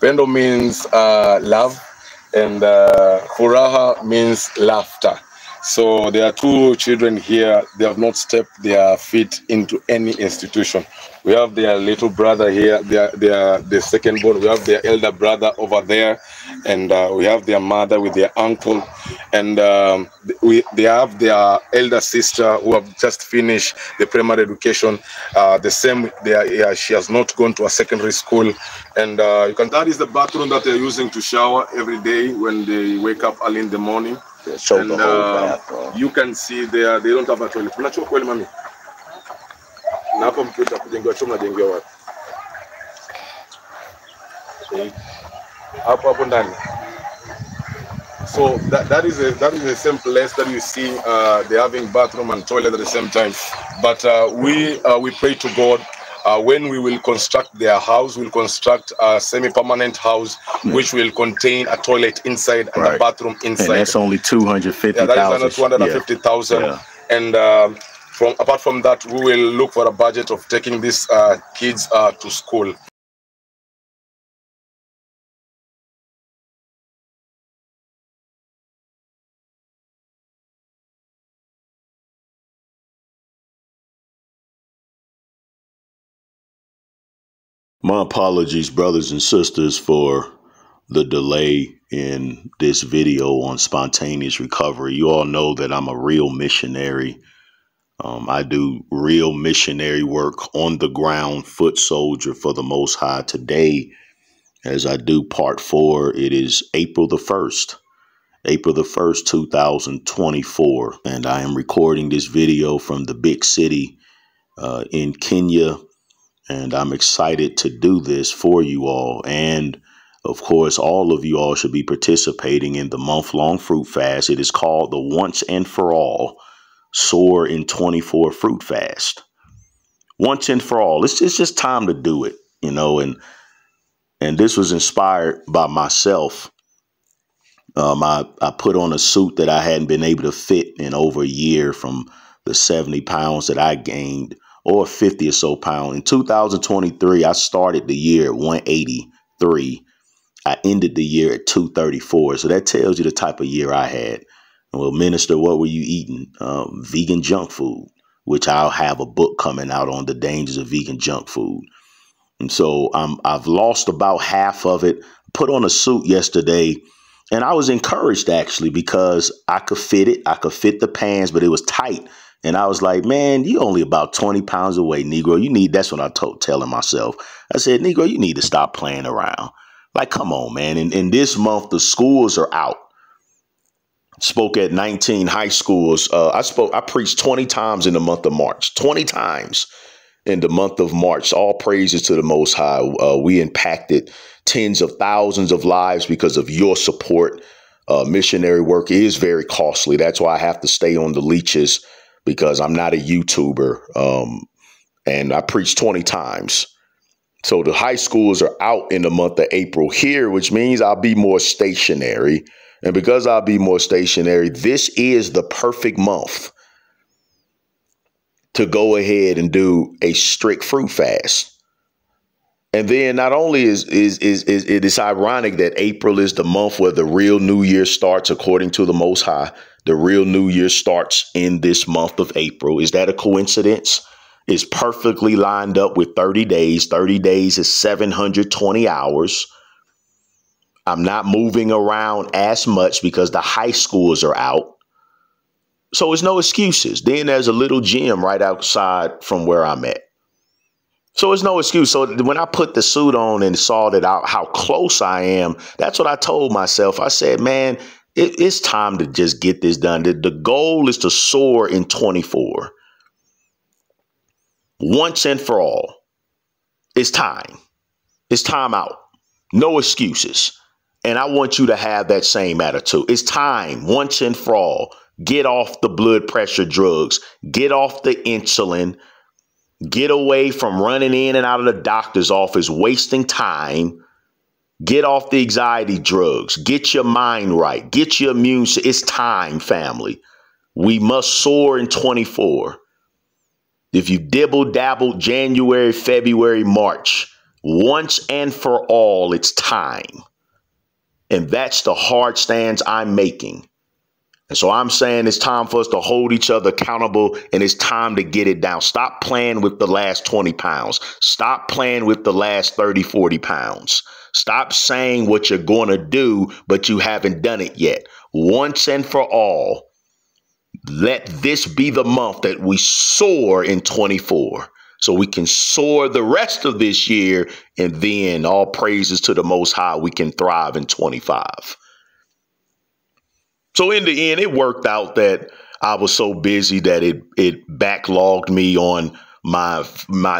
Pendo means love, and furaha means laughter. So there are two children here. They have not stepped their feet into any institution. We have their little brother here. They are the second born. We have their elder brother over there, and we have their mother with their uncle, and they have their elder sister who have just finished the primary education. The same, she has not gone to a secondary school, and that is the bathroom that they're using to shower every day when they wake up early in the morning. And you can see there, they don't have a toilet. So that is the same place that you see they're having bathroom and toilet at the same time. But we pray to God. When we will construct their house, we'll construct a semi-permanent house, which will contain a toilet inside and a bathroom inside. And that's only 250,000. Yeah, that is under 250,000. Yeah. And apart from that, we will look for a budget of taking these kids to school. My apologies, brothers and sisters, for the delay in this video on spontaneous recovery. You all know that I'm a real missionary. I do real missionary work on the ground, foot soldier for the Most High. Today, as I do part 4, it is April the 1st, April the 1st, 2024. And I am recording this video from the big city in Kenya. And I'm excited to do this for you all. And of course, all of you all should be participating in the month-long fruit fast. It is called the Once and For All Soar in 24 Fruit Fast. Once and for all. It's just time to do it, you know. And this was inspired by myself. I put on a suit that I hadn't been able to fit in over a year, from the 70 pounds that I gained, or 50 or so pound. In 2023, I started the year at 183. I ended the year at 234. So that tells you the type of year I had. Well, minister, what were you eating? Vegan junk food, which I'll have a book coming out on, the dangers of vegan junk food. And so I've lost about half of it. Put on a suit yesterday, and I was encouraged, actually, because I could fit it. I could fit the pants, but it was tight. And I was like, man, you only about 20 pounds away, Negro. You need, that's what I telling myself. I said, Negro, you need to stop playing around. Like, come on, man. And this month, the schools are out. Spoke at 19 high schools. I preached 20 times in the month of March, 20 times in the month of March. All praises to the Most High. We impacted tens of thousands of lives because of your support. Missionary work is very costly. That's why I have to stay on the leeches, because I'm not a YouTuber, and I preach 20 times. So the high schools are out in the month of April here, which means I'll be more stationary. And because I'll be more stationary, this is the perfect month to go ahead and do a strict fruit fast. And then not only is it is ironic that April is the month where the real new year starts, according to the Most High. The real new year starts in this month of April. Is that a coincidence? It's perfectly lined up with 30 days. 30 days is 720 hours. I'm not moving around as much because the high schools are out. So it's no excuses. Then there's a little gym right outside from where I'm at. So it's no excuse. So when I put the suit on and saw that how close I am, that's what I told myself. I said, man, it's time to just get this done. The goal is to soar in 24. Once and for all. It's time. It's time out. No excuses. And I want you to have that same attitude. It's time. Once and for all. Get off the blood pressure drugs. Get off the insulin. Get away from running in and out of the doctor's office, wasting time. Get off the anxiety drugs. Get your mind right. Get your immune system. It's time, family. We must soar in 24. If you dibble, dabble, January, February, March, Once and for all, it's time. And that's the hard stance I'm making. And so I'm saying it's time for us to hold each other accountable, and it's time to get it down. Stop playing with the last 20 pounds. Stop playing with the last 30, 40 pounds. Stop saying what you're going to do, but you haven't done it yet. Once and for all, let this be the month that we soar in 24, so we can soar the rest of this year, and then all praises to the Most High, we can thrive in 25. So in the end, it worked out that I was so busy that it backlogged me on my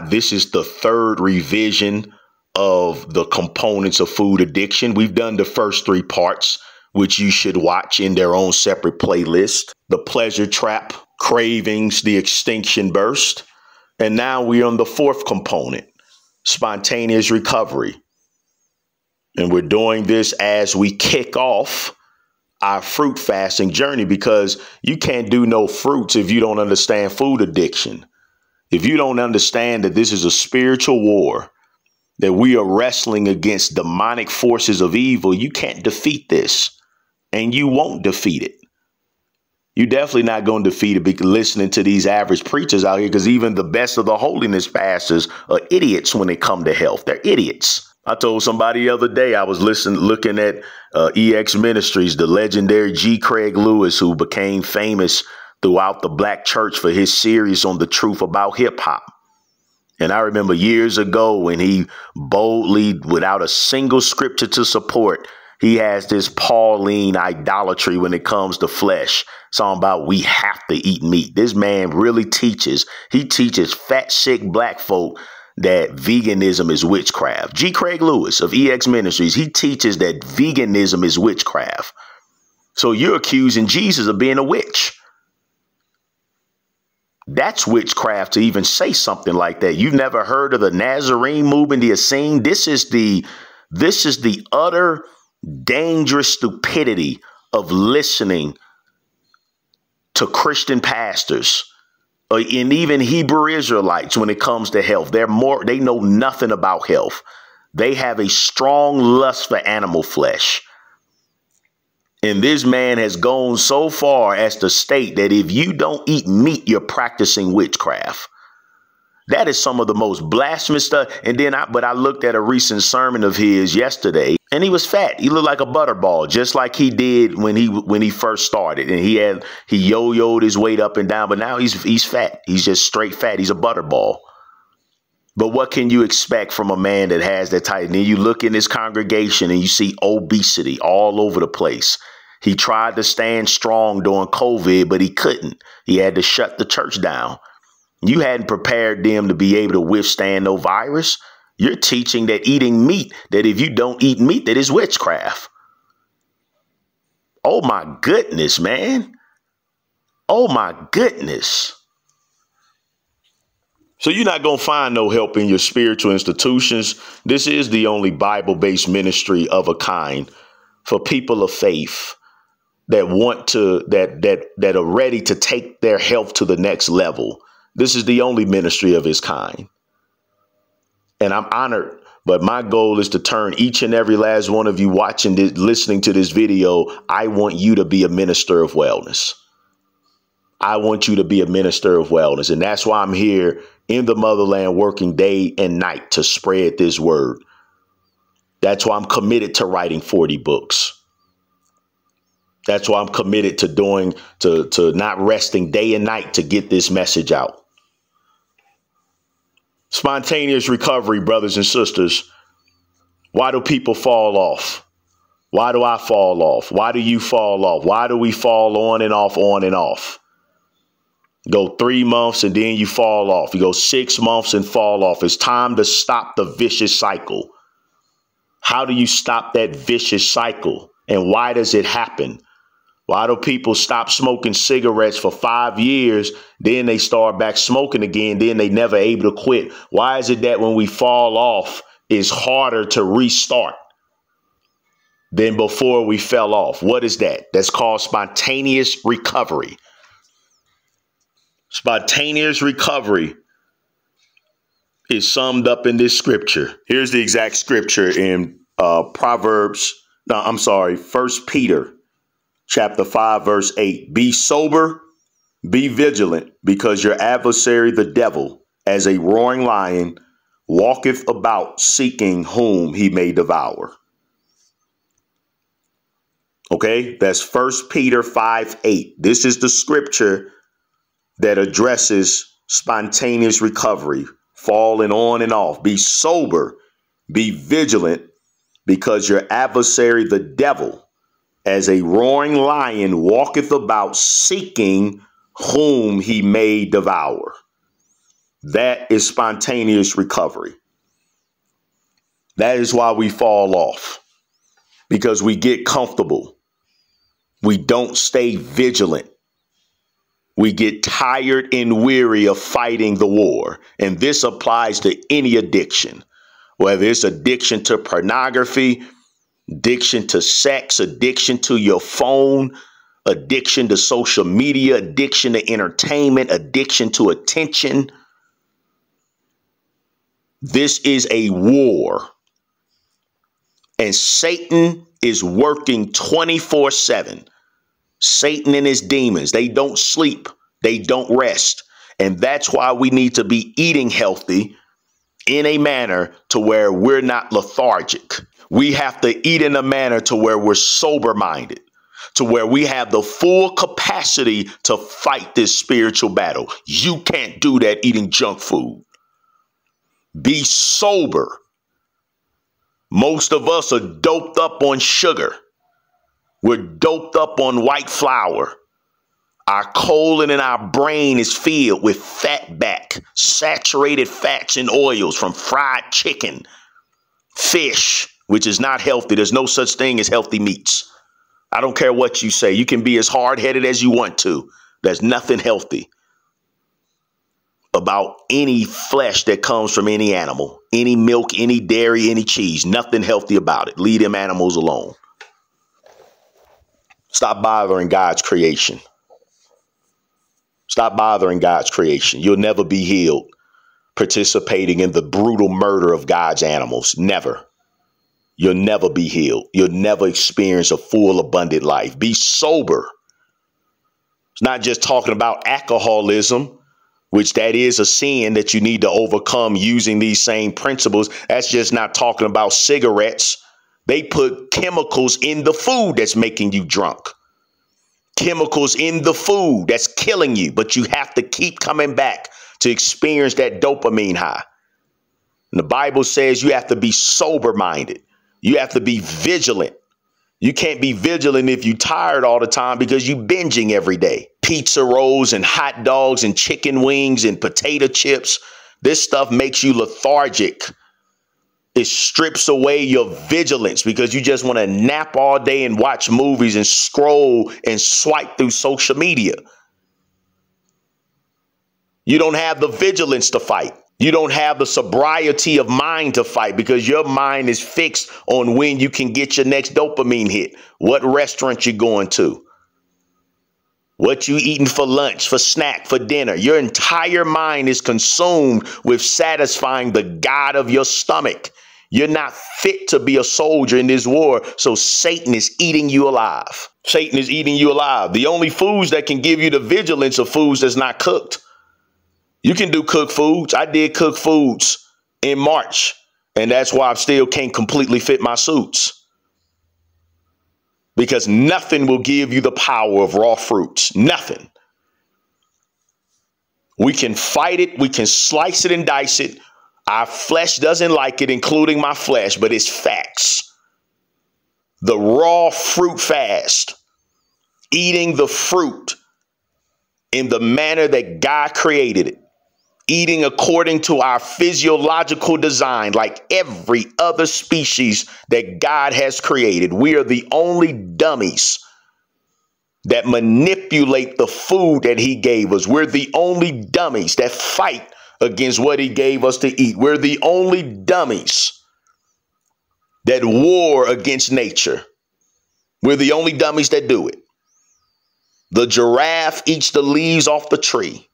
this is the third revision of the components of food addiction. We've done the first three parts, which you should watch in their own separate playlist: The Pleasure Trap, Cravings, The Extinction Burst. And now we're on the fourth component, spontaneous recovery. And we're doing this as we kick off our fruit fasting journey, because you can't do no fruits if you don't understand food addiction. If you don't understand that this is a spiritual war, that we are wrestling against demonic forces of evil, you can't defeat this, and you won't defeat it. You're definitely not going to defeat it because listening to these average preachers out here, because even the best of the holiness pastors are idiots when they come to health. They're idiots. I told somebody the other day, I was looking at EX Ministries, the legendary G. Craig Lewis, who became famous throughout the black church for his series on the truth about hip hop. And I remember years ago when he boldly, without a single scripture to support, he has this Pauline idolatry when it comes to flesh. Something about we have to eat meat. This man really teaches. He teaches fat, sick black folk that veganism is witchcraft. G. Craig Lewis of EX Ministries, he teaches that veganism is witchcraft. So you're accusing Jesus of being a witch. That's witchcraft to even say something like that. You've never heard of the Nazarene movement, the Essene. This is the utter dangerous stupidity of listening to Christian pastors and even Hebrew Israelites when it comes to health. They know nothing about health. They have a strong lust for animal flesh. And this man has gone so far as to state that if you don't eat meat, you're practicing witchcraft. That is some of the most blasphemous stuff. And then I looked at a recent sermon of his yesterday, and he was fat. He looked like a butterball, just like he did when he first started. And he yo-yoed his weight up and down, but now he's fat. He's just straight fat. He's a butterball. But what can you expect from a man that has that type? And then you look in this congregation and you see obesity all over the place. He tried to stand strong during COVID, but he couldn't. He had to shut the church down. You hadn't prepared them to be able to withstand no virus. You're teaching that eating meat, that if you don't eat meat, that is witchcraft. Oh, my goodness, man. Oh, my goodness. So you're not going to find no help in your spiritual institutions. This is the only Bible-based ministry of a kind for people of faith that want to that are ready to take their health to the next level. This is the only ministry of its kind. And I'm honored. But my goal is to turn each and every last one of you watching this, listening to this video. I want you to be a minister of wellness. I want you to be a minister of wellness. And that's why I'm here in the motherland working day and night to spread this word. That's why I'm committed to writing 40 books. That's why I'm committed to not resting day and night to get this message out. Spontaneous recovery, brothers and sisters. Why do people fall off? Why do I fall off? Why do you fall off? Why do we fall on and off, on and off? Go 3 months and then you fall off. You go 6 months and fall off. It's time to stop the vicious cycle. How do you stop that vicious cycle? And why does it happen? Why do people stop smoking cigarettes for 5 years, then they start back smoking again, then they never able to quit? Why is it that when we fall off, it's harder to restart than before we fell off? What is that? That's called spontaneous recovery. Spontaneous recovery is summed up in this scripture. Here's the exact scripture in First Peter chapter 5, verse 8. Be sober, be vigilant, because your adversary, the devil, as a roaring lion, walketh about seeking whom he may devour. OK, that's 1 Peter 5:8. This is the scripture that addresses spontaneous recovery, falling on and off. Be sober, be vigilant, because your adversary, the devil, as a roaring lion, walketh about seeking whom he may devour. That is spontaneous recovery. That is why we fall off, because we get comfortable. We don't stay vigilant. We get tired and weary of fighting the war. And this applies to any addiction, whether it's addiction to pornography, addiction to sex, addiction to your phone, addiction to social media, addiction to entertainment, addiction to attention. This is a war. And Satan is working 24/7. Satan and his demons, they don't sleep. They don't rest. And that's why we need to be eating healthy in a manner to where we're not lethargic. We have to eat in a manner to where we're sober-minded, to where we have the full capacity to fight this spiritual battle. You can't do that eating junk food. Be sober. Most of us are doped up on sugar. We're doped up on white flour. Our colon and our brain is filled with fat back, saturated fats and oils from fried chicken, fish, which is not healthy. There's no such thing as healthy meats. I don't care what you say. You can be as hard-headed as you want to. There's nothing healthy about any flesh that comes from any animal, any milk, any dairy, any cheese. Nothing healthy about it. Leave them animals alone. Stop bothering God's creation. Stop bothering God's creation. You'll never be healed participating in the brutal murder of God's animals. Never. You'll never be healed. You'll never experience a full, abundant life. Be sober. It's not just talking about alcoholism, which that is a sin that you need to overcome using these same principles. That's just not talking about cigarettes. They put chemicals in the food that's making you drunk. Chemicals in the food that's killing you, but you have to keep coming back to experience that dopamine high. And the Bible says you have to be sober-minded. You have to be vigilant. You can't be vigilant if you're tired all the time because you're binging every day. Pizza rolls and hot dogs and chicken wings and potato chips. This stuff makes you lethargic. It strips away your vigilance because you just want to nap all day and watch movies and scroll and swipe through social media. You don't have the vigilance to fight. You don't have the sobriety of mind to fight because your mind is fixed on when you can get your next dopamine hit, what restaurant you're going to, what you eating for lunch, for snack, for dinner. Your entire mind is consumed with satisfying the god of your stomach. You're not fit to be a soldier in this war, so Satan is eating you alive. Satan is eating you alive. The only foods that can give you the vigilance are foods that's not cooked. You can do cooked foods. I did cooked foods in March, and that's why I still can't completely fit my suits. Because nothing will give you the power of raw fruits. Nothing. We can fight it. We can slice it and dice it. Our flesh doesn't like it, including my flesh, but it's facts. The raw fruit fast. Eating the fruit in the manner that God created it. Eating according to our physiological design, like every other species that God has created. We are the only dummies that manipulate the food that he gave us. We're the only dummies that fight against what he gave us to eat. We're the only dummies that war against nature. We're the only dummies that do it. The giraffe eats the leaves off the tree.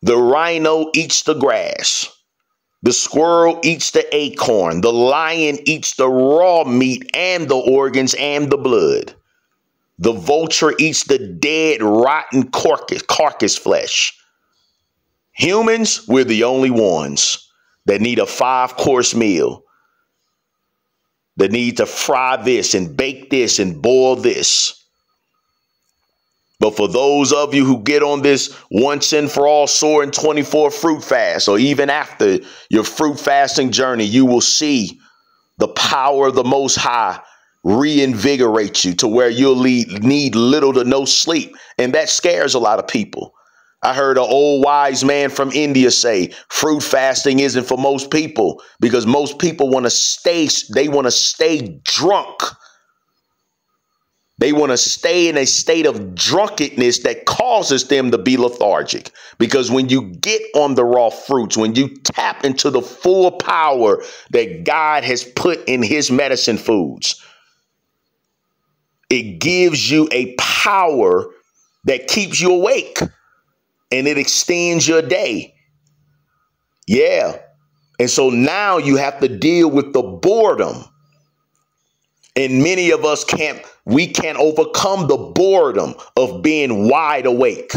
The rhino eats the grass. The squirrel eats the acorn. The lion eats the raw meat and the organs and the blood. The vulture eats the dead, rotten carcass flesh. Humans, we're the only ones that need a 5-course meal. That need to fry this and bake this and boil this. But for those of you who get on this once and for all soaring 24 fruit fast, or even after your fruit fasting journey, you will see the power of the Most High reinvigorate you to where you'll need little to no sleep. And that scares a lot of people. I heard an old wise man from India say fruit fasting isn't for most people because most people want to stay. They want to stay drunk. They want to stay in a state of drunkenness that causes them to be lethargic. Because when you get on the raw fruits, when you tap into the full power that God has put in his medicine foods, it gives you a power that keeps you awake and it extends your day. Yeah. And so now you have to deal with the boredom. And many of us can't overcome the boredom of being wide awake.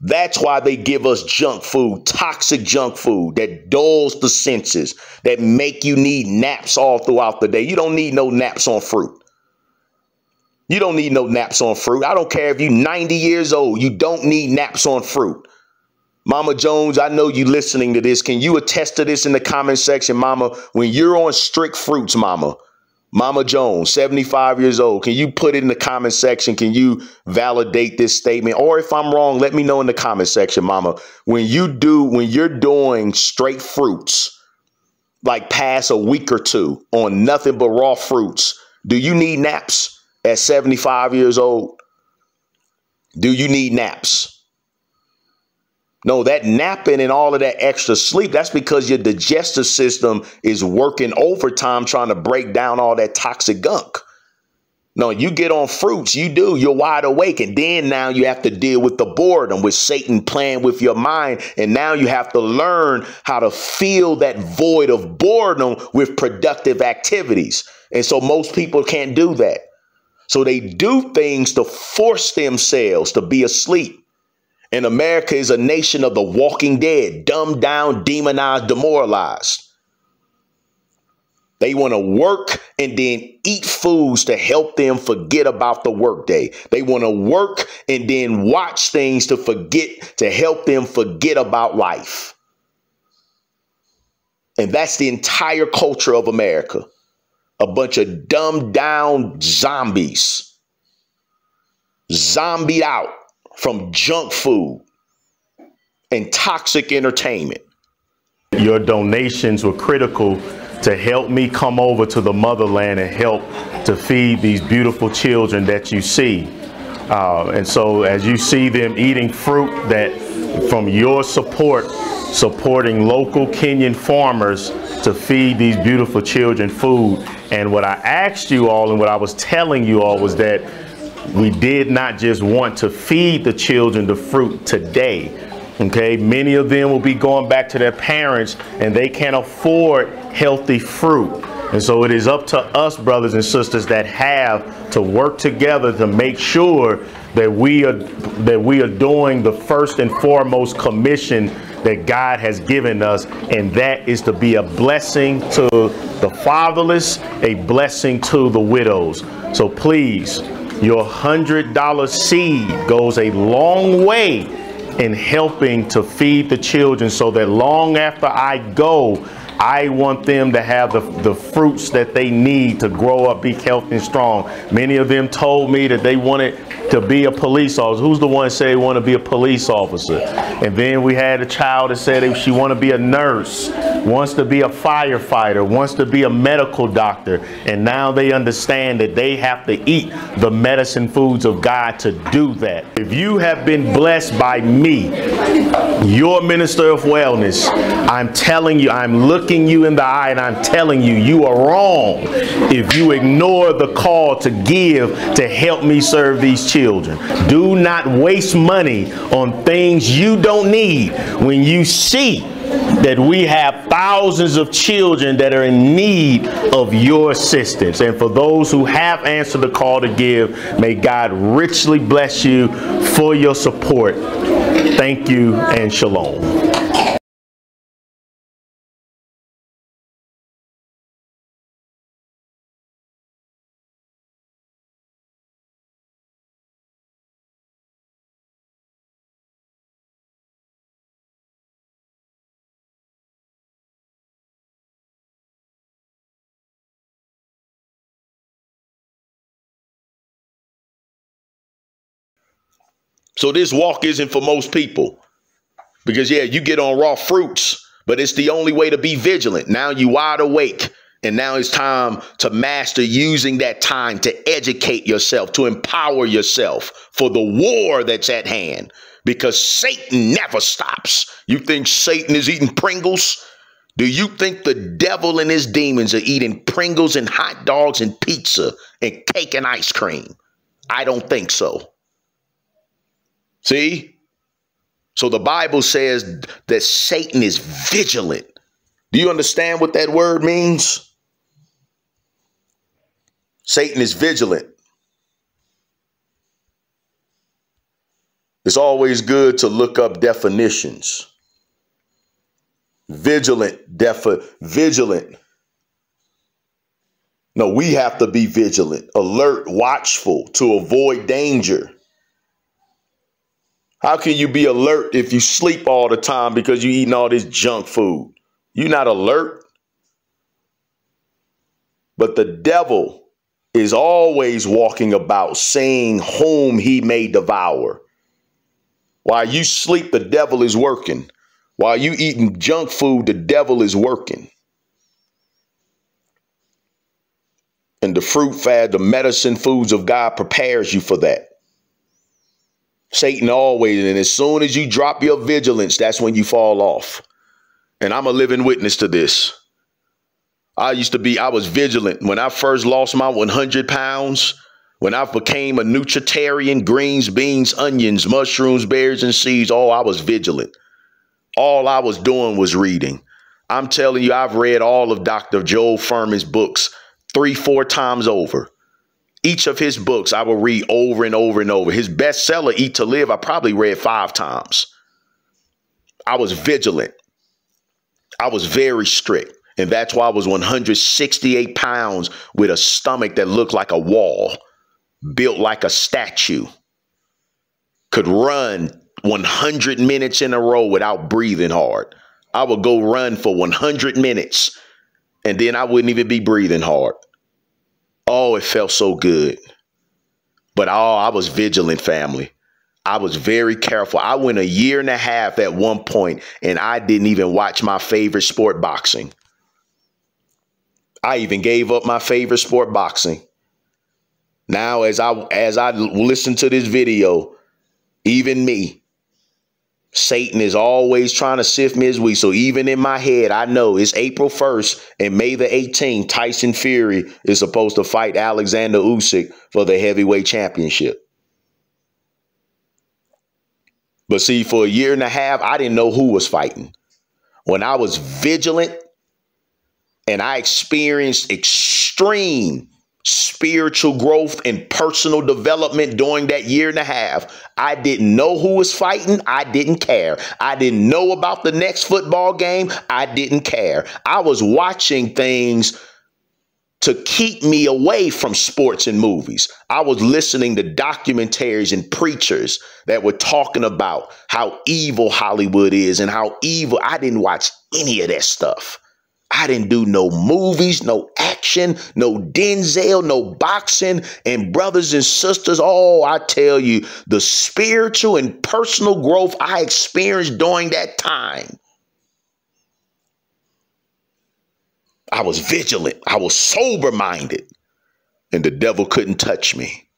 That's why they give us junk food, toxic junk food that dulls the senses, that make you need naps all throughout the day. You don't need no naps on fruit. You don't need no naps on fruit. I don't care if you're 90 years old. You don't need naps on fruit. Mama Jones, I know you listening to this. Can you attest to this in the comment section, Mama? When you're on strict fruits, Mama Jones, 75 years old. Can you put it in the comment section? Can you validate this statement? Or if I'm wrong, let me know in the comment section, Mama. When you're doing straight fruits, like past a week or two on nothing but raw fruits, do you need naps at 75 years old? Do you need naps? No, that napping and all of that extra sleep, that's because your digestive system is working overtime trying to break down all that toxic gunk. No, you get on fruits, you do, you're wide awake. And then now you have to deal with the boredom, with Satan playing with your mind. And now you have to learn how to fill that void of boredom with productive activities. And so most people can't do that. So they do things to force themselves to be asleep. And America is a nation of the walking dead, dumbed down, demonized, demoralized. They want to work and then eat foods to help them forget about the workday. They want to work and then watch things to help them forget about life. And that's the entire culture of America. A bunch of dumbed down zombies. Zombied out from junk food and toxic entertainment. Your donations were critical to help me come over to the motherland and help to feed these beautiful children that you see. And so as you see them eating fruit that from your supporting local Kenyan farmers to feed these beautiful children food. And what I asked you all and what I was telling you all was that we did not just want to feed the children the fruit today. Okay, many of them will be going back to their parents and they can't afford healthy fruit. And so it is up to us, brothers and sisters, that have to work together to make sure that we are doing the first and foremost commission that God has given us, and that is to be a blessing to the fatherless, a blessing to the widows. So please, your $100 seed goes a long way in helping to feed the children so that long after I go, I want them to have the fruits that they need to grow up, be healthy and strong. Many of them told me that they wanted to be a police officer. Who's the one that said they want to be a police officer? And then we had a child that said she want to be a nurse, wants to be a firefighter, wants to be a medical doctor. And now they understand that they have to eat the medicine foods of God to do that. If you have been blessed by me, your minister of wellness, I'm telling you, I'm looking you in the eye and I'm telling you, you are wrong if you ignore the call to give to help me serve these children. Do not waste money on things you don't need when you see that we have thousands of children that are in need of your assistance. And for those who have answered the call to give, may God richly bless you for your support. Thank you and shalom. So this walk isn't for most people because, yeah, you get on raw fruits, but it's the only way to be vigilant. Now you wide awake, and now it's time to master using that time to educate yourself, to empower yourself for the war that's at hand, because Satan never stops. You think Satan is eating Pringles? Do you think the devil and his demons are eating Pringles and hot dogs and pizza and cake and ice cream? I don't think so. See, so the Bible says that Satan is vigilant. Do you understand what that word means? Satan is vigilant. It's always good to look up definitions. Vigilant, vigilant. No, we have to be vigilant, alert, watchful to avoid danger. How can you be alert if you sleep all the time because you're eating all this junk food? You're not alert. But the devil is always walking about saying whom he may devour. While you sleep, the devil is working. While you eating junk food, the devil is working. And the fruit fad, the medicine foods of God prepares you for that. Satan always, and as soon as you drop your vigilance, that's when you fall off. And I'm a living witness to this. I was vigilant. When I first lost my 100 pounds, when I became a nutritarian, greens, beans, onions, mushrooms, berries, and seeds, oh, I was vigilant. All I was doing was reading. I'm telling you, I've read all of Dr. Joel Furman's books 3-4 times over. Each of his books I will read over and over and over. His bestseller, Eat to Live, I probably read 5 times. I was vigilant. I was very strict. And that's why I was 168 pounds with a stomach that looked like a wall, built like a statue, could run 100 minutes in a row without breathing hard. I would go run for 100 minutes, and then I wouldn't even be breathing hard. Oh, it felt so good. But oh, I was vigilant, family. I was very careful. I went a 1.5 years at one point, and I didn't even watch my favorite sport, boxing. I even gave up my favorite sport, boxing. Now, as I listen to this video, even me, Satan is always trying to sift me as wheat. So even in my head, I know it's April 1st and May the 18th, Tyson Fury is supposed to fight Alexander Usyk for the heavyweight championship. But see, for a 1.5 years, I didn't know who was fighting. When I was vigilant and I experienced extreme spiritual growth and personal development during that 1.5 years. I didn't know who was fighting. I didn't care. I didn't know about the next football game. I didn't care. I was watching things to keep me away from sports and movies. I was listening to documentaries and preachers that were talking about how evil Hollywood is and how evil. I didn't watch any of that stuff. I didn't do no movies, no action, no Denzel, no boxing, and brothers and sisters. Oh, I tell you, the spiritual and personal growth I experienced during that time. I was vigilant. I was sober-minded, and the devil couldn't touch me.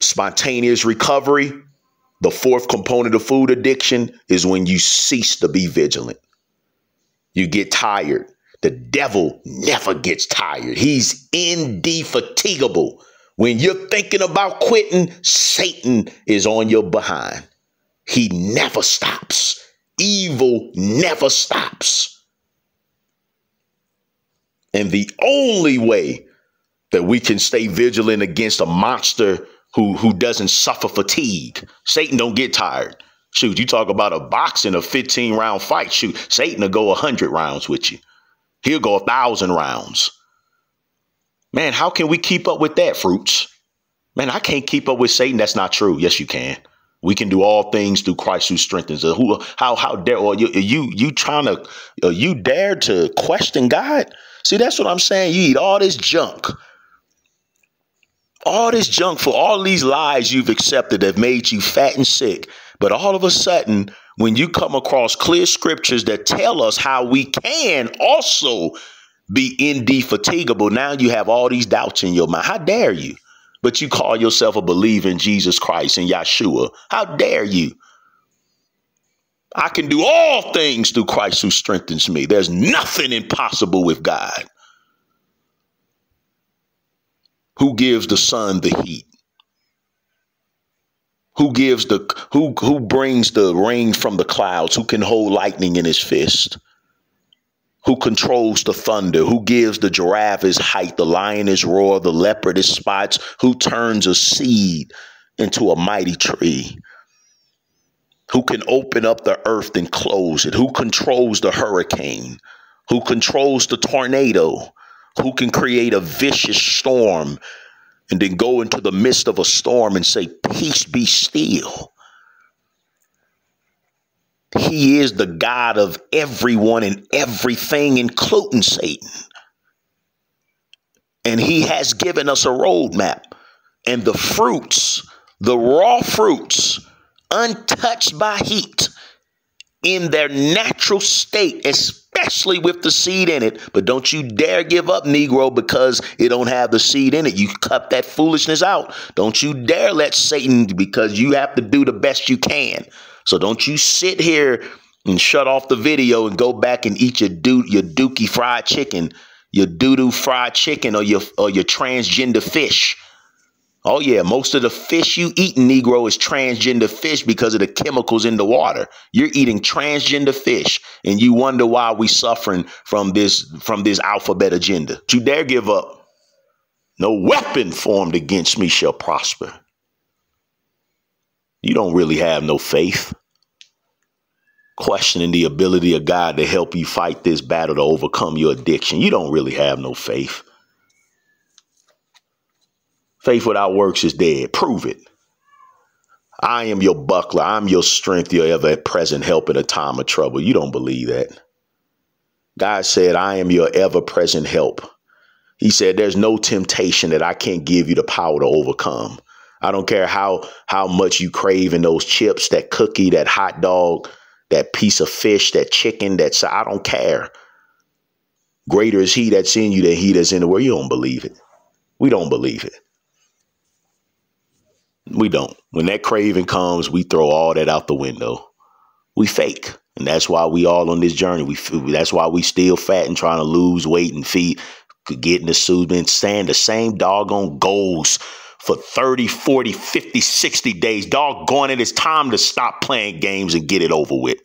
Spontaneous recovery. The fourth component of food addiction is when you cease to be vigilant. You get tired. The devil never gets tired. He's indefatigable. When you're thinking about quitting, Satan is on your behind. He never stops. Evil never stops. And the only way that we can stay vigilant against a monster who doesn't suffer fatigue. Satan don't get tired. Shoot, you talk about a boxing, a 15-round fight. Shoot, Satan will go 100 rounds with you. He'll go 1,000 rounds. Man, how can we keep up with that, Fruits? Man, I can't keep up with Satan. That's not true. Yes, you can. We can do all things through Christ who strengthens us. How dare you trying to you dare to question God? See, that's what I'm saying. You eat all this junk. All this junk for all these lies you've accepted that made you fat and sick. But all of a sudden, when you come across clear scriptures that tell us how we can also be indefatigable, now you have all these doubts in your mind. How dare you? But you call yourself a believer in Jesus Christ and Yahshua. How dare you? I can do all things through Christ who strengthens me. There's nothing impossible with God. Who gives the sun the heat? Who gives the who brings the rain from the clouds? Who can hold lightning in his fist? Who controls the thunder? Who gives the giraffe his height, the lion his roar, the leopard his spots? Who turns a seed into a mighty tree? Who can open up the earth and close it? Who controls the hurricane? Who controls the tornado? Who can create a vicious storm and then go into the midst of a storm and say, peace be still? He is the God of everyone and everything, including Satan. And he has given us a roadmap. And the fruits, the raw fruits, untouched by heat in their natural state, especially with the seed in it. But don't you dare give up, Negro, because it don't have the seed in it. You cut that foolishness out. Don't you dare let Satan, because you have to do the best you can. So don't you sit here and shut off the video and go back and eat your dookie fried chicken, your doo-doo fried chicken, or your transgender fish. Oh, yeah. Most of the fish you eat, Negro, is transgender fish because of the chemicals in the water. You're eating transgender fish and you wonder why we suffering from this alphabet agenda. Don't you dare give up. No weapon formed against me shall prosper. You don't really have no faith. Questioning the ability of God to help you fight this battle to overcome your addiction. You don't really have no faith. Faith without works is dead. Prove it. I am your buckler. I'm your strength, your ever present help in a time of trouble. You don't believe that. God said, I am your ever present help. He said, there's no temptation that I can't give you the power to overcome. I don't care how much you crave in those chips, that cookie, that hot dog, that piece of fish, that chicken, that I don't care. Greater is he that's in you than he that's in the world. You don't believe it. We don't believe it. We don't. When that craving comes, we throw all that out the window. We fake. And that's why we all on this journey. That's why we still fat and trying to lose weight and feed. Getting the suit and saying the same doggone goals for 30, 40, 50, 60 days. Doggone it. It's time to stop playing games and get it over with.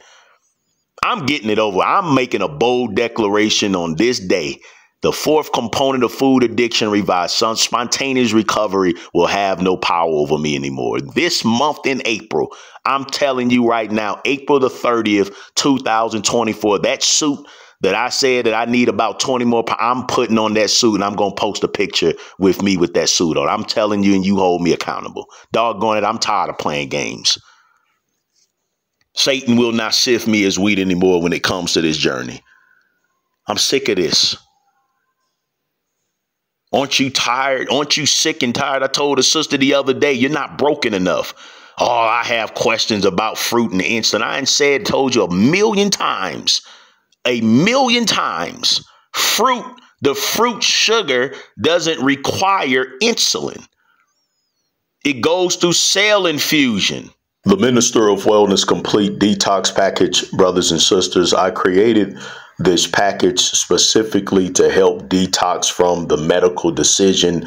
I'm getting it over. I'm making a bold declaration on this day. The fourth component of food addiction revives some spontaneous recovery will have no power over me anymore. This month in April, I'm telling you right now, April the 30th, 2024, that suit that I said that I need about 20 more, I'm putting on that suit and I'm going to post a picture with me with that suit on. I'm telling you, and you hold me accountable. Doggone it, I'm tired of playing games. Satan will not sift me as wheat anymore when it comes to this journey. I'm sick of this. Aren't you tired? Aren't you sick and tired? I told a sister the other day, you're not broken enough. Oh, I have questions about fruit and instant. I ain't said, told you a million times. Fruit, the fruit sugar doesn't require insulin. It goes through cell infusion. The Minister of Wellness Complete Detox Package, brothers and sisters, I created this package specifically to help detox from the medical decision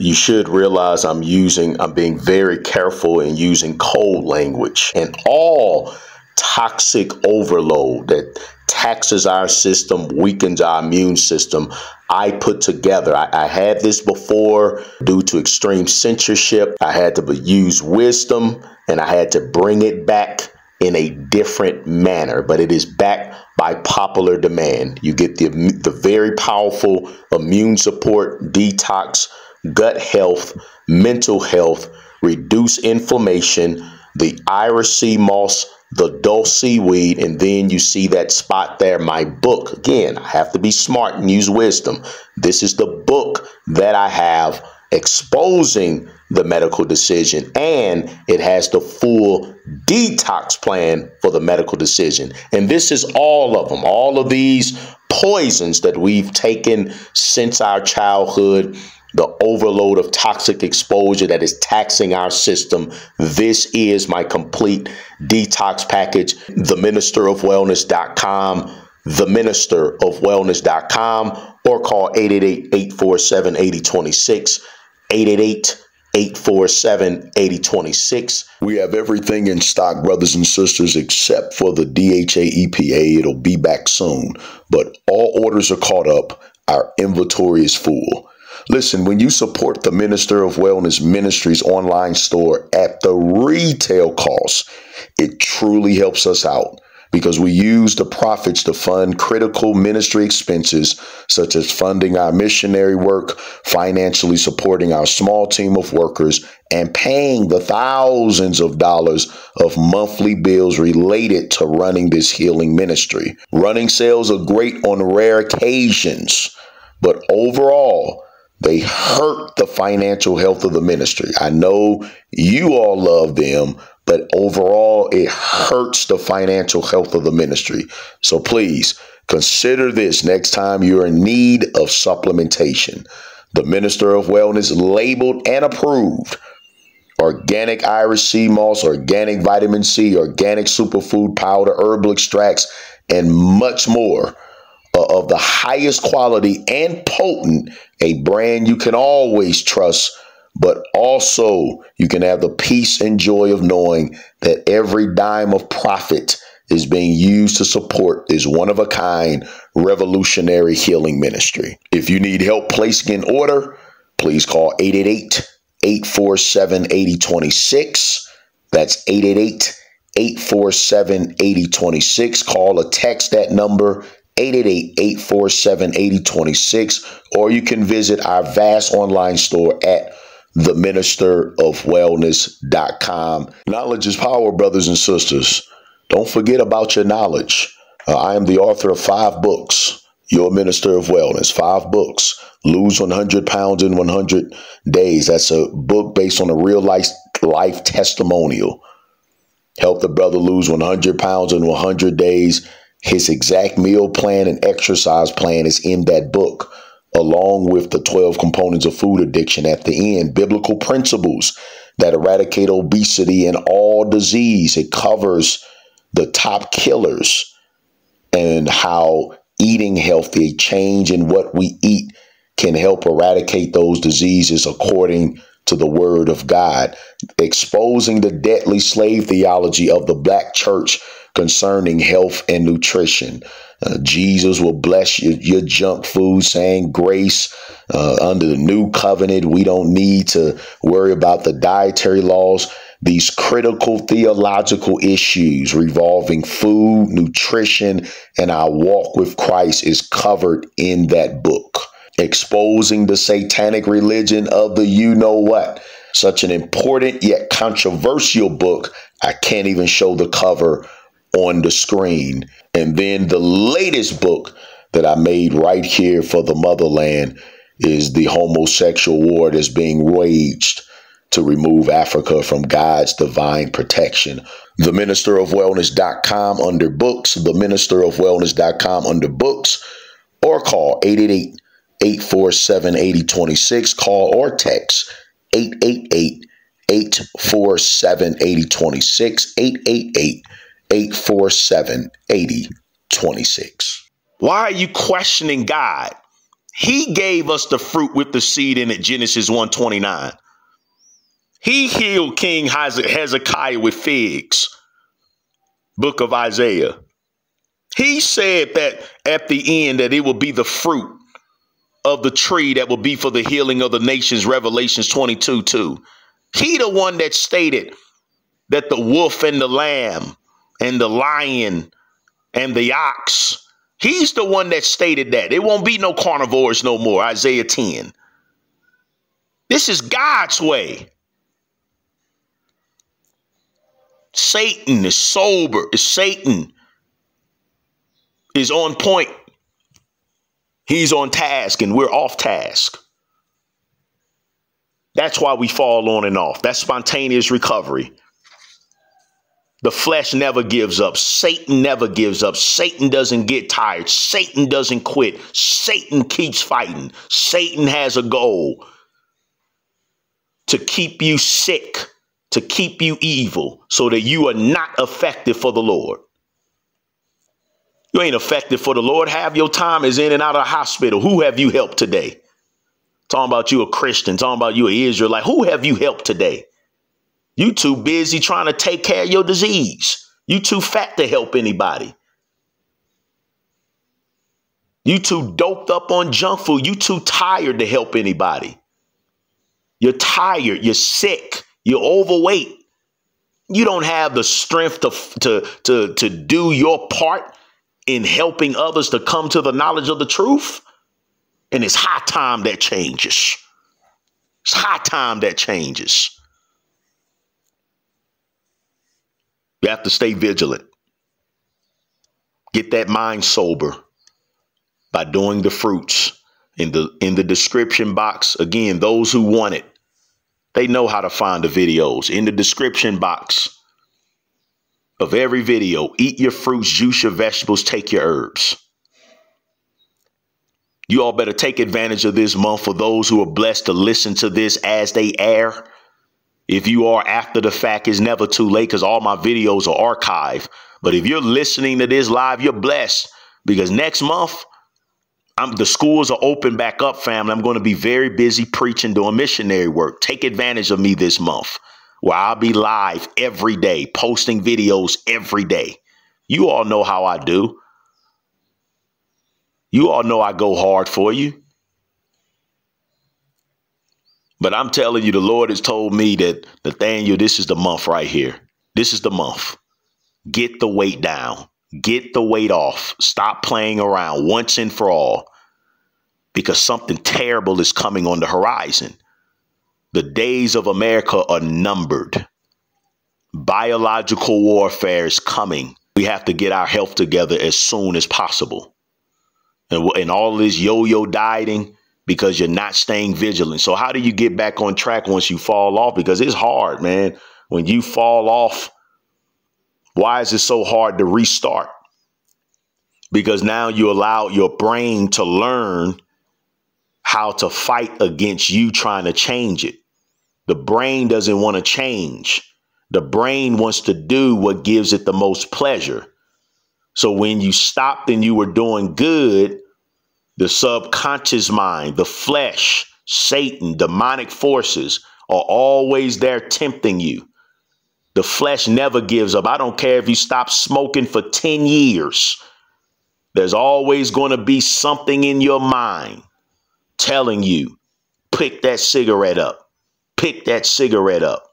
You should realize I'm being very careful in using cold language and all toxic overload that taxes our system, weakens our immune system. I put together, I had this before due to extreme censorship. I had to use wisdom and I had to bring it back in a different manner, but it is back by popular demand. You get the very powerful immune support, detox, gut health, mental health, reduce inflammation, the Irish sea moss, the dulce weed, and then you see that spot there, my book. Again, I have to be smart and use wisdom. This is the book that I have exposing the medical decision, and it has the full detox plan for the medical decision. And this is all of them, all of these poisons that we've taken since our childhood, the overload of toxic exposure that is taxing our system. This is my complete detox package. TheMinisterOfWellness.com, TheMinisterOfWellness.com, or call 888-847-8026, 888-847-8026. We have everything in stock, brothers and sisters, except for the DHA EPA. It'll be back soon, but all orders are caught up. Our inventory is full. Listen, when you support the Minister of Wellness Ministries online store at the retail cost, it truly helps us out because we use the profits to fund critical ministry expenses, such as funding our missionary work, financially supporting our small team of workers, and paying the thousands of dollars of monthly bills related to running this healing ministry. Running sales are great on rare occasions, but overall, they hurt the financial health of the ministry. I know you all love them, but overall, it hurts the financial health of the ministry. So please consider this next time you're in need of supplementation. The Minister of Wellness, labeled and approved. Organic Irish sea moss, organic vitamin C, organic superfood powder, herbal extracts, and much more. Of the highest quality and potent, a brand you can always trust, but also you can have the peace and joy of knowing that every dime of profit is being used to support this one-of-a-kind revolutionary healing ministry. If you need help placing an order, please call 888-847-8026. That's 888-847-8026. Call or text that number, 888-847-8026, or you can visit our vast online store at theministerofwellness.com. Knowledge is power, brothers and sisters. Don't forget about your knowledge. I am the author of 5 books, Your Minister of Wellness, 5 books. Lose 100 pounds in 100 days. That's a book based on a real life testimonial. Help the brother lose 100 pounds in 100 days. His exact meal plan and exercise plan is in that book, along with the 12 components of food addiction at the end, biblical principles that eradicate obesity and all disease. It covers the top killers and how eating healthy, change in what we eat, can help eradicate those diseases according to the word of God, exposing the deadly slave theology of the black church concerning health and nutrition. Jesus will bless your junk food, saying grace under the new covenant. We don't need to worry about the dietary laws. These critical theological issues revolving food, nutrition, and our walk with Christ is covered in that book. Exposing the satanic religion of the you-know-what. Such an important yet controversial book, I can't even show the cover on the screen. And then the latest book that I made right here for the motherland is the homosexual war that's being waged to remove Africa from God's divine protection. TheMinisterOfWellness.com under books, TheMinisterOfWellness.com under books, or call 888-847-8026. Call or text 888-847-8026, 888-847-8026. Why are you questioning God He gave us the fruit with the seed in it, Genesis 1:29. He healed King Hezekiah with figs, book of Isaiah. He said that at the end that it will be the fruit of the tree that will be for the healing of the nations, Revelations 22:2. He the one that stated that the wolf and the lamb and the lion and the ox, he's the one that stated that. It won't be no carnivores no more, Isaiah 10. This is God's way. Satan is sober. Satan is on point. He's on task and we're off task. That's why we fall on and off. That's spontaneous recovery. The flesh never gives up. Satan never gives up. Satan doesn't get tired. Satan doesn't quit. Satan keeps fighting. Satan has a goal to keep you sick, to keep you evil, so that you are not effective for the Lord. You ain't effective for the Lord. Half your time is in and out of the hospital. Who have you helped today? Talking about you a Christian, talking about you an Israelite. Who have you helped today? You too busy trying to take care of your disease. You too fat to help anybody. You too doped up on junk food. You too tired to help anybody. You're tired. You're sick. You're overweight. You don't have the strength to do your part in helping others to come to the knowledge of the truth. And it's high time that changes. It's high time that changes. You have to stay vigilant. Get that mind sober by doing the fruits in the description box. Again, those who want it, they know how to find the videos in the description box of every video. Eat your fruits, juice your vegetables, take your herbs. You all better take advantage of this month for those who are blessed to listen to this as they air. If you are after the fact, it's never too late because all my videos are archived. But if you're listening to this live, you're blessed because next month, the schools are open back up, family. I'm going to be very busy preaching, doing missionary work. Take advantage of me this month where I'll be live every day, posting videos every day. You all know how I do. You all know I go hard for you. But I'm telling you, the Lord has told me that, Nathaniel, this is the month right here. This is the month. Get the weight down. Get the weight off. Stop playing around once and for all, because something terrible is coming on the horizon. The days of America are numbered. Biological warfare is coming. We have to get our health together as soon as possible. And all this yo-yo dieting, because you're not staying vigilant. So how do you get back on track once you fall off? Because it's hard, man. When you fall off, why is it so hard to restart? Because now you allow your brain to learn how to fight against you trying to change it. The brain doesn't want to change. The brain wants to do what gives it the most pleasure. So when you stopped and you were doing good, the subconscious mind, the flesh, Satan, demonic forces are always there tempting you. The flesh never gives up. I don't care if you stop smoking for 10 years. There's always going to be something in your mind telling you, pick that cigarette up. Pick that cigarette up.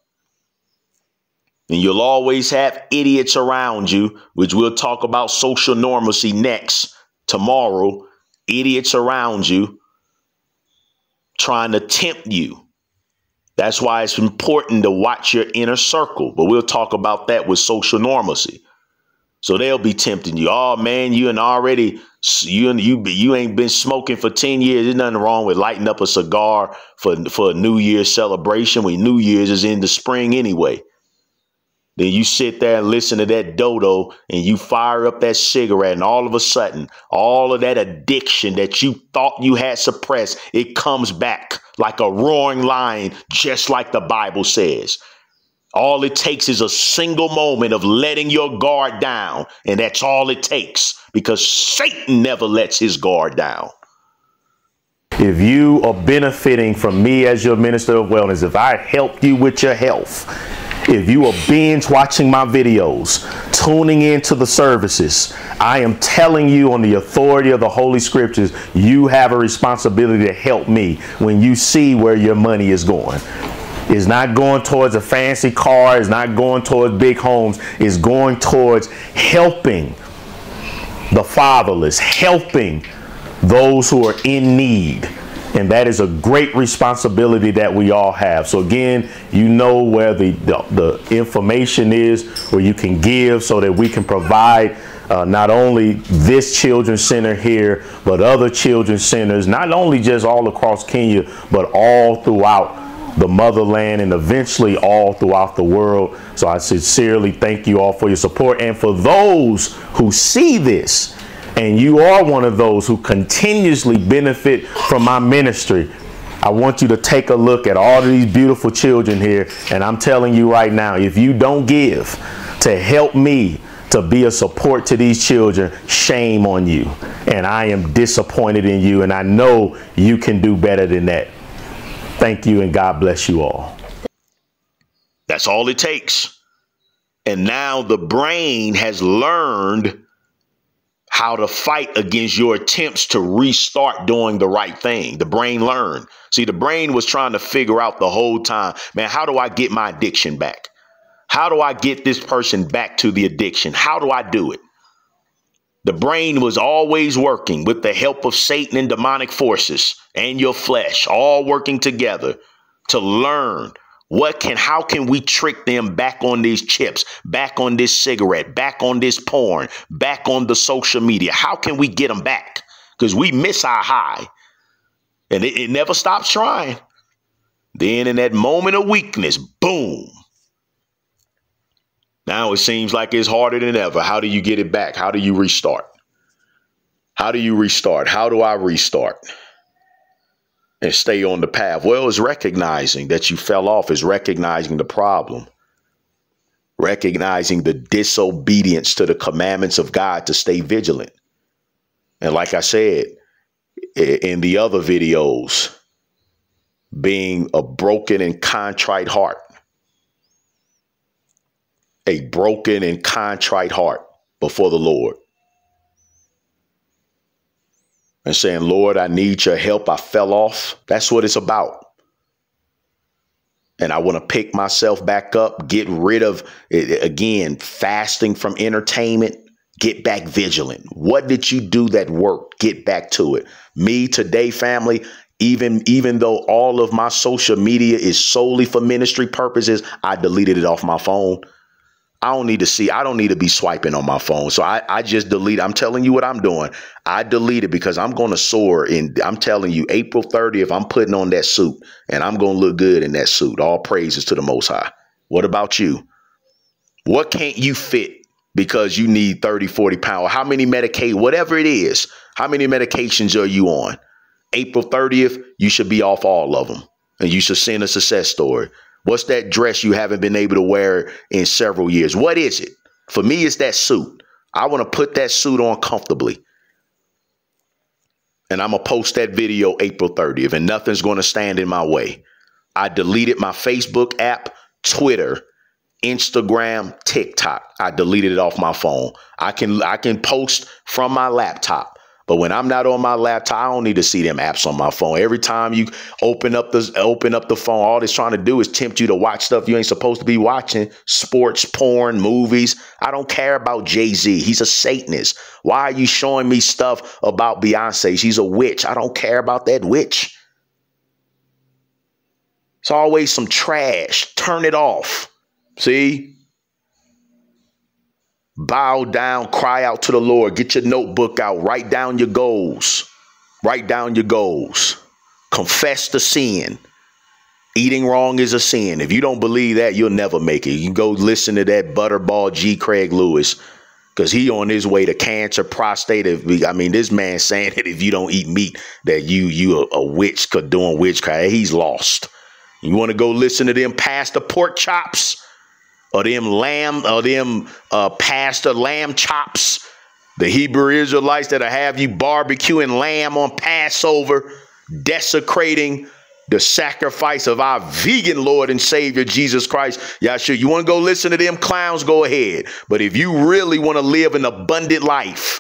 And you'll always have idiots around you, which we'll talk about social normalcy next tomorrow. Idiots around you trying to tempt you. That's why it's important to watch your inner circle. But we'll talk about that with social normalcy. So they'll be tempting you. Oh, man, you ain't been smoking for 10 years. There's nothing wrong with lighting up a cigar for a New Year's celebration. When New Year's is in the spring anyway. Then you sit there and listen to that dodo and you fire up that cigarette, and all of a sudden, all of that addiction that you thought you had suppressed, it comes back like a roaring lion, just like the Bible says. All it takes is a single moment of letting your guard down, and that's all it takes, because Satan never lets his guard down. If you are benefiting from me as your minister of wellness, if I helped you with your health, if you are binge watching my videos, tuning into the services, I am telling you on the authority of the Holy Scriptures, you have a responsibility to help me when you see where your money is going. It's not going towards a fancy car. It's not going towards big homes. It's going towards helping the fatherless, helping those who are in need. And that is a great responsibility that we all have. So again, you know where the information is, where you can give so that we can provide not only this children's center here, but other children's centers, not only just all across Kenya, but all throughout the motherland and eventually all throughout the world. So I sincerely thank you all for your support. And for those who see this, and you are one of those who continuously benefit from my ministry, I want you to take a look at all of these beautiful children here. And I'm telling you right now, if you don't give to help me to be a support to these children, shame on you. And I am disappointed in you. And I know you can do better than that. Thank you. And God bless you all. That's all it takes. And now the brain has learned how to fight against your attempts to restart doing the right thing. The brain learned. See, the brain was trying to figure out the whole time, man, how do I get my addiction back? How do I get this person back to the addiction? How do I do it? The brain was always working with the help of Satan and demonic forces and your flesh, all working together to learn how can we trick them back on these chips, back on this cigarette, back on this porn, back on the social media? How can we get them back? Because we miss our high, and it never stops trying. Then in that moment of weakness, boom. Now it seems like it's harder than ever. How do you get it back? How do you restart? How do you restart? How do I restart and stay on the path? Well, it's recognizing that you fell off. It's recognizing the problem, recognizing the disobedience to the commandments of God to stay vigilant. And like I said in the other videos, being a broken and contrite heart, a broken and contrite heart before the Lord. And saying, Lord, I need your help. I fell off. That's what it's about. And I want to pick myself back up, get rid of it. Again, fasting from entertainment, get back vigilant. What did you do that worked? Get back to it. Me today, family, even though all of my social media is solely for ministry purposes, I deleted it off my phone. I don't need to see. I don't need to be swiping on my phone. So I just delete. I'm telling you what I'm doing. I delete it because I'm going to soar. And I'm telling you, April 30th, I'm putting on that suit and I'm going to look good in that suit. All praises to the Most High. What about you? What can't you fit because you need 30, 40 pounds? How many Medicaid, whatever it is, how many medications are you on? April 30th, you should be off all of them and you should send a success story. What's that dress you haven't been able to wear in several years? What is it? For me, it's that suit. I want to put that suit on comfortably. And I'm going to post that video April 30th and nothing's going to stand in my way. I deleted my Facebook app, Twitter, Instagram, TikTok. I deleted it off my phone. I can post from my laptop. But when I'm not on my laptop, I don't need to see them apps on my phone. Every time you open up the phone, all it's trying to do is tempt you to watch stuff you ain't supposed to be watching. Sports, porn, movies. I don't care about Jay-Z. He's a Satanist. Why are you showing me stuff about Beyonce? She's a witch. I don't care about that witch. It's always some trash. Turn it off. See? Bow down, cry out to the Lord. Get your notebook out. Write down your goals. Write down your goals. Confess the sin. Eating wrong is a sin. If you don't believe that, you'll never make it. You can go listen to that Butterball G. Craig Lewis, because he on his way to cancer, prostate. I mean, this man saying that if you don't eat meat, that you a witch doing witchcraft. He's lost. You want to go listen to them past the pork chops? Or them lamb, or them pastor lamb chops, the Hebrew Israelites that'll have you barbecuing lamb on Passover. desecrating the sacrifice of our vegan Lord and Savior, Jesus Christ. Yahshua, you want to go listen to them clowns, go ahead. But if you really want to live an abundant life,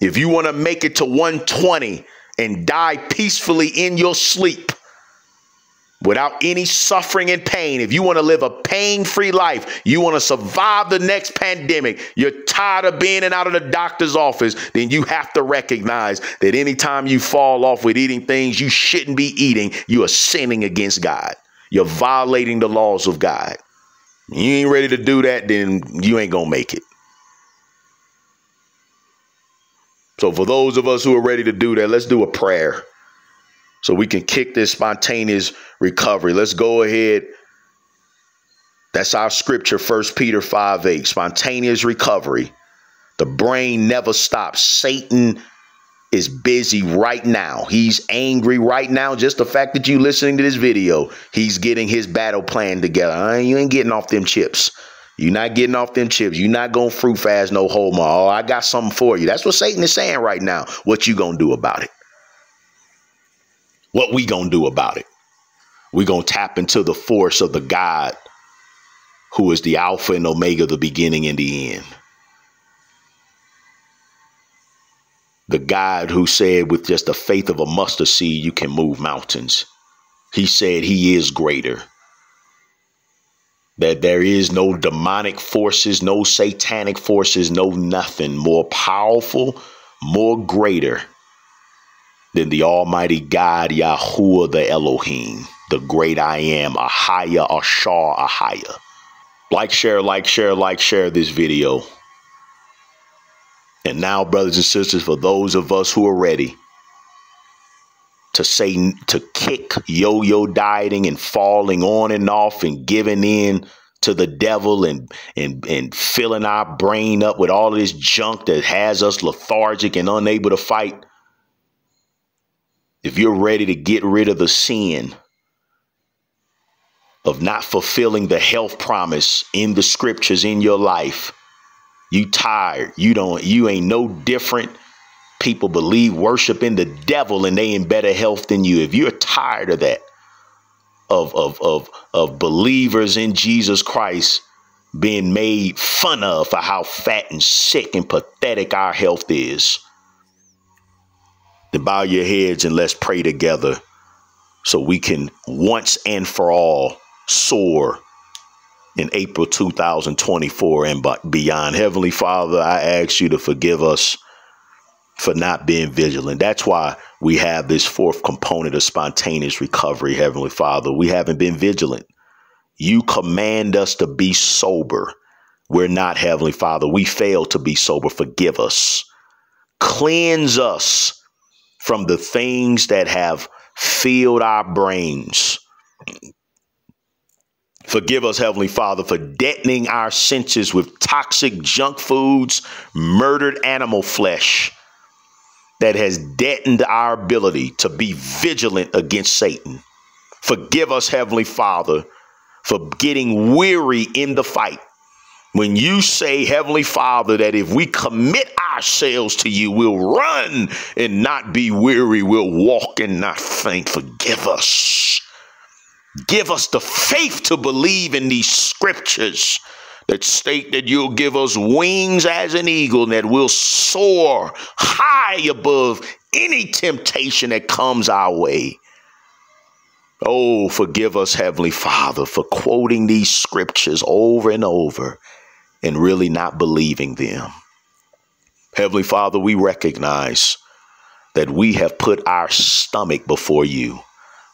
if you want to make it to 120 and die peacefully in your sleep without any suffering and pain, if you want to live a pain-free life, you want to survive the next pandemic, you're tired of being in and out of the doctor's office, then you have to recognize that anytime you fall off with eating things you shouldn't be eating, you are sinning against God. You're violating the laws of God. You ain't ready to do that, then you ain't gonna make it. So for those of us who are ready to do that, let's do a prayer so we can kick this spontaneous recovery. Let's go ahead. That's our scripture, 1 Peter 5:8, spontaneous recovery. The brain never stops. Satan is busy right now. He's angry right now. Just the fact that you listening to this video, he's getting his battle plan together. You ain't getting off them chips. You're not getting off them chips. You're not going fruit fast, no homo. Oh, I got something for you. That's what Satan is saying right now. What you going to do about it? What we going to do about it? We going to tap into the force of the God who is the Alpha and Omega, the beginning and the end. The God who said with just the faith of a mustard seed, you can move mountains. He said he is greater. That there is no demonic forces, no satanic forces, no nothing more powerful, more greater than the Almighty God, Yahuwah, the Elohim, the great I am, Ahaya, Ashar, Ahaya. Like, share, like, share, like, share this video. And now, brothers and sisters, for those of us who are ready to say, to kick yo-yo dieting and falling on and off and giving in to the devil and filling our brain up with all of this junk that has us lethargic and unable to fight. If you're ready to get rid of the sin of not fulfilling the health promise in the scriptures in your life, you tired, you ain't no different. People believe, worship in the devil, and they in better health than you. If you're tired of that, of believers in Jesus Christ being made fun of for how fat and sick and pathetic our health is, then bow your heads and let's pray together so we can once and for all soar in April 2024 and beyond. Heavenly Father, I ask you to forgive us for not being vigilant. That's why we have this fourth component of spontaneous recovery, Heavenly Father. We haven't been vigilant. You command us to be sober. We're not, Heavenly Father. We fail to be sober. Forgive us. Cleanse us from the things that have filled our brains. Forgive us, Heavenly Father, for deadening our senses with toxic junk foods, murdered animal flesh, that has deadened our ability to be vigilant against Satan. Forgive us, Heavenly Father, for getting weary in the fight. When you say, Heavenly Father, that if we commit ourselves to you, we'll run and not be weary, we'll walk and not faint. Forgive us. Give us the faith to believe in these scriptures that state that you'll give us wings as an eagle and that we'll soar high above any temptation that comes our way. Oh, forgive us, Heavenly Father, for quoting these scriptures over and over and really not believing them. Heavenly Father, we recognize that we have put our stomach before you.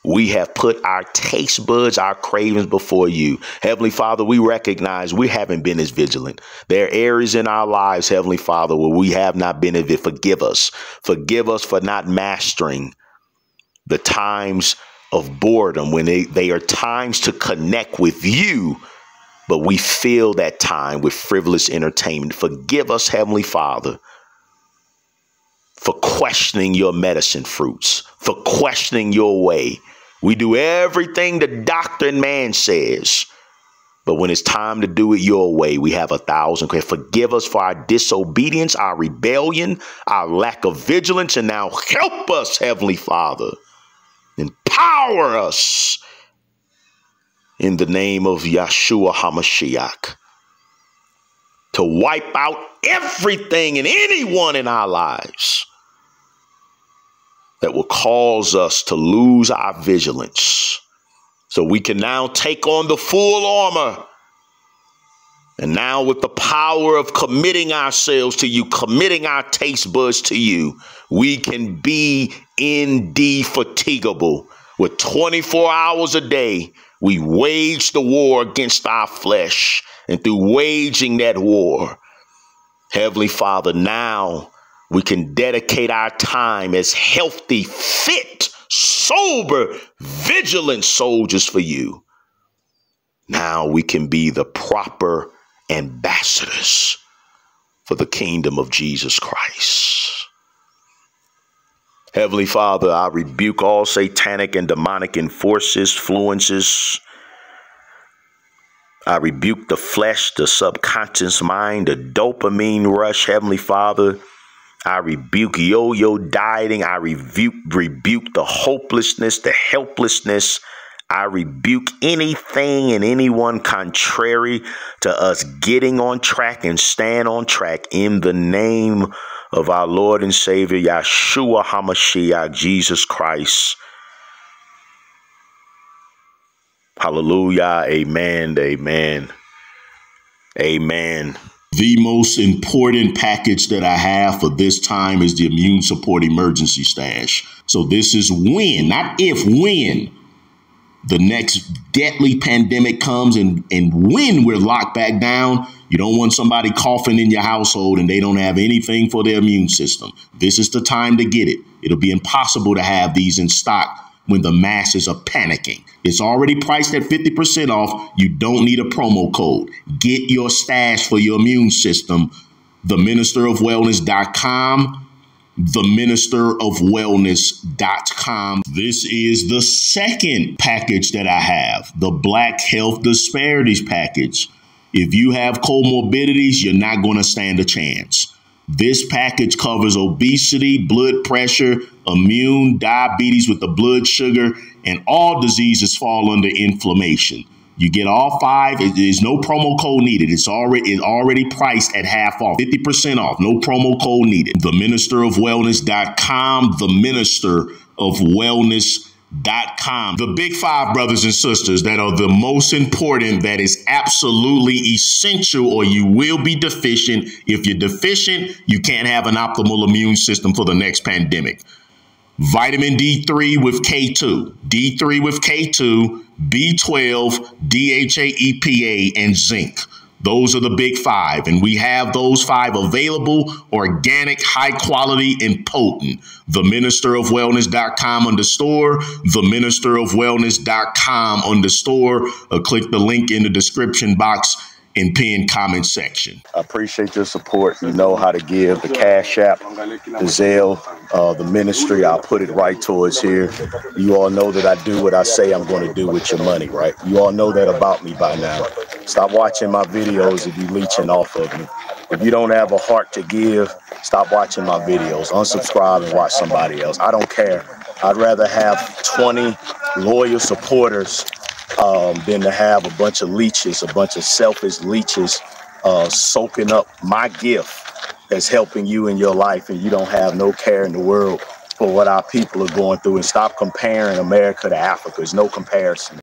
We have put our taste buds, our cravings before you. Heavenly Father, we recognize we haven't been as vigilant. There are areas in our lives, Heavenly Father, where we have not been as vigilant. Forgive us. Forgive us for not mastering the times of boredom when they are times to connect with you, but we fill that time with frivolous entertainment. Forgive us, Heavenly Father, for questioning your medicine fruits, for questioning your way. We do everything the doctor and man says, but when it's time to do it your way, we have 1,000 questions. Forgive us for our disobedience, our rebellion, our lack of vigilance, and now help us, Heavenly Father, Empower us in the name of Yahshua HaMashiach to wipe out everything and anyone in our lives that will cause us to lose our vigilance, so we can now take on the full armor. And now with the power of committing ourselves to you, committing our taste buds to you, we can be indefatigable. With 24 hours a day, we wage the war against our flesh. And through waging that war, Heavenly Father, now we can dedicate our time as healthy, fit, sober, vigilant soldiers for you. Now we can be the proper ambassadors for the kingdom of Jesus Christ. Heavenly Father, I rebuke all satanic and demonic influences. I rebuke the flesh, the subconscious mind, the dopamine rush, Heavenly Father. I rebuke yo-yo dieting. I rebuke the hopelessness, the helplessness. I rebuke anything and anyone contrary to us getting on track and staying on track in the name of our Lord and Savior, Yahshua HaMashiach, Jesus Christ. Hallelujah. Amen. Amen. Amen. The most important package that I have for this time is the Immune Support Emergency Stash. So this is when, not if, when the next deadly pandemic comes and when we're locked back down. You don't want somebody coughing in your household and they don't have anything for their immune system. This is the time to get it. It'll be impossible to have these in stock when the masses are panicking. It's already priced at 50% off. You don't need a promo code. Get your stash for your immune system. TheMinisterOfWellness.com. TheMinisterOfWellness.com. This is the second package that I have, the Black Health Disparities Package. If you have comorbidities, you're not going to stand a chance. This package covers obesity, blood pressure, immune, diabetes with the blood sugar, and all diseases fall under inflammation. You get all five. There's no promo code needed. It's already priced at half off, 50% off. No promo code needed. TheMinisterOfWellness.com. TheMinisterOfWellness.com. The big five, brothers and sisters, that are the most important, that is absolutely essential, or you will be deficient. If you're deficient, you can't have an optimal immune system for the next pandemic. Vitamin D3 with K2, D3 with K2, B12, DHA, EPA, and zinc. Those are the big five, and we have those five available, organic, high quality, and potent. TheMinisterOfWellness.com under store, TheMinisterOfWellness.com under store. Click the link in the description box and pinned comment section. I appreciate your support. You know how to give. The Cash App, the Zelle, the ministry, I'll put it right towards here. You all know that I do what I say I'm going to do with your money, right? You all know that about me by now. Stop watching my videos if you're leeching off of me. If you don't have a heart to give, stop watching my videos. Unsubscribe and watch somebody else. I don't care. I'd rather have 20 loyal supporters than to have a bunch of leeches, a bunch of selfish leeches soaking up my gift that's helping you in your life, and you don't have no care in the world for what our people are going through. And stop comparing America to Africa. There's no comparison.